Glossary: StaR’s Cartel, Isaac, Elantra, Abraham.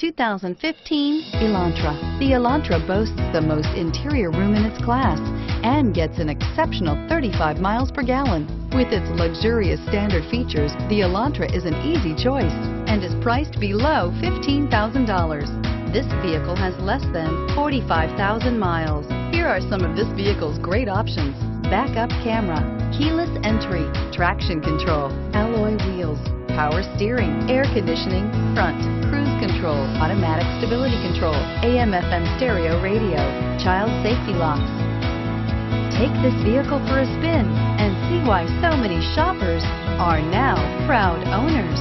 2015 Elantra. The Elantra boasts the most interior room in its class and gets an exceptional 35 miles per gallon. With its luxurious standard features, the Elantra is an easy choice and is priced below $15,000. This vehicle has less than 45,000 miles. Here are some of this vehicle's great options: backup camera, keyless entry, traction control, alloy wheels, power steering, air conditioning, front, cruise control, automatic stability control, AM/FM stereo radio, child safety locks. Take this vehicle for a spin and see why so many shoppers are now proud owners.